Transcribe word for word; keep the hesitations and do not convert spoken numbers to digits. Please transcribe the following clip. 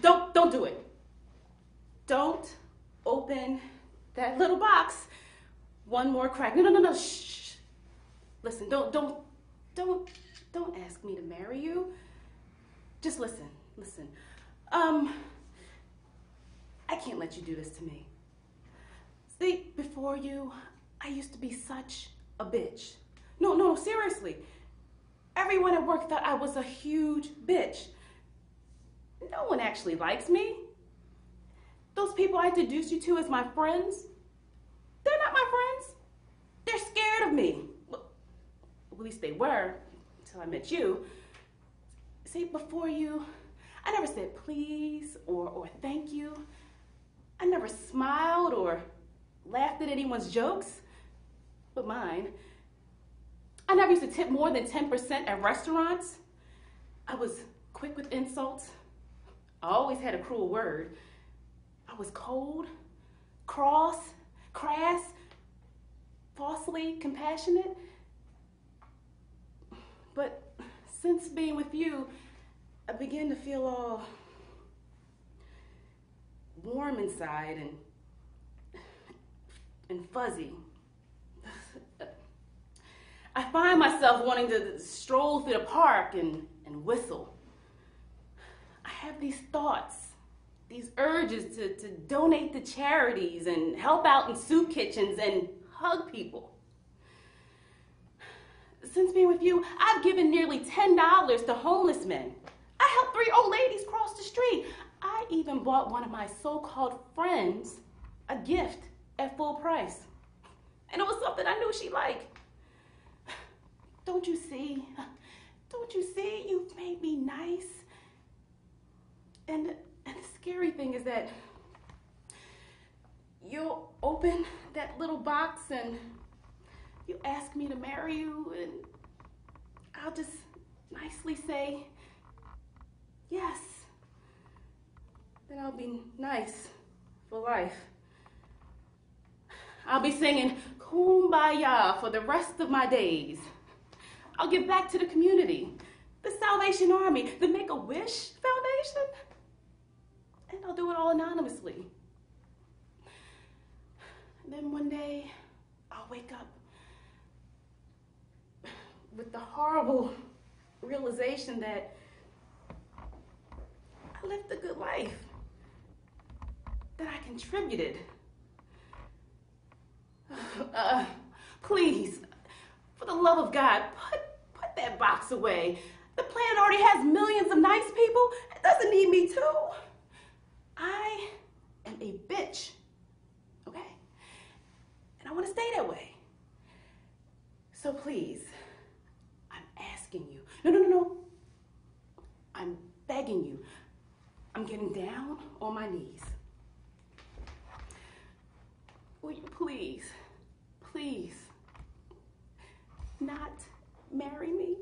don't, don't do it. Don't open that little box. One more crack. No, no, no, no, shh. Listen, don't, don't, don't, don't ask me to marry you. Just listen, listen. Um, I can't let you do this to me. See, before you, I used to be such a bitch. No, no, seriously. Everyone at work thought I was a huge bitch. No one actually likes me. Those people I introduced you to as my friends, they're not my friends. They're scared of me. Well, at least they were until I met you. See, before you, I never said please or, or thank you. I never smiled or laughed at anyone's jokes, but mine. I never used to tip more than ten percent at restaurants. I was quick with insults. I always had a cruel word. I was cold, cross, crass, falsely compassionate. But since being with you, I began to feel all warm inside and and fuzzy. I find myself wanting to stroll through the park and, and whistle. I have these thoughts, these urges to, to donate to charities and help out in soup kitchens and hug people. Since being with you, I've given nearly ten dollars to homeless men. I helped three old ladies cross the street. I even bought one of my so-called friends a gift at full price. And it was something I knew she liked. Don't you see? Don't you see? You've made me nice. And And the scary thing is that you'll open that little box and you ask me to marry you, and I'll just nicely say yes. Then I'll be nice for life. I'll be singing Kumbaya for the rest of my days. I'll give back to the community, the Salvation Army, the Make-A-Wish Foundation. And I'll do it all anonymously. And then one day, I'll wake up with the horrible realization that I lived a good life, that I contributed. Uh, please, for the love of God, put, put that box away. The planet already has millions of nice people. It doesn't need me too. I am a bitch, okay? And I want to stay that way. So please, I'm asking you. No, no, no, no. I'm begging you. I'm getting down on my knees. Will you please, please not marry me?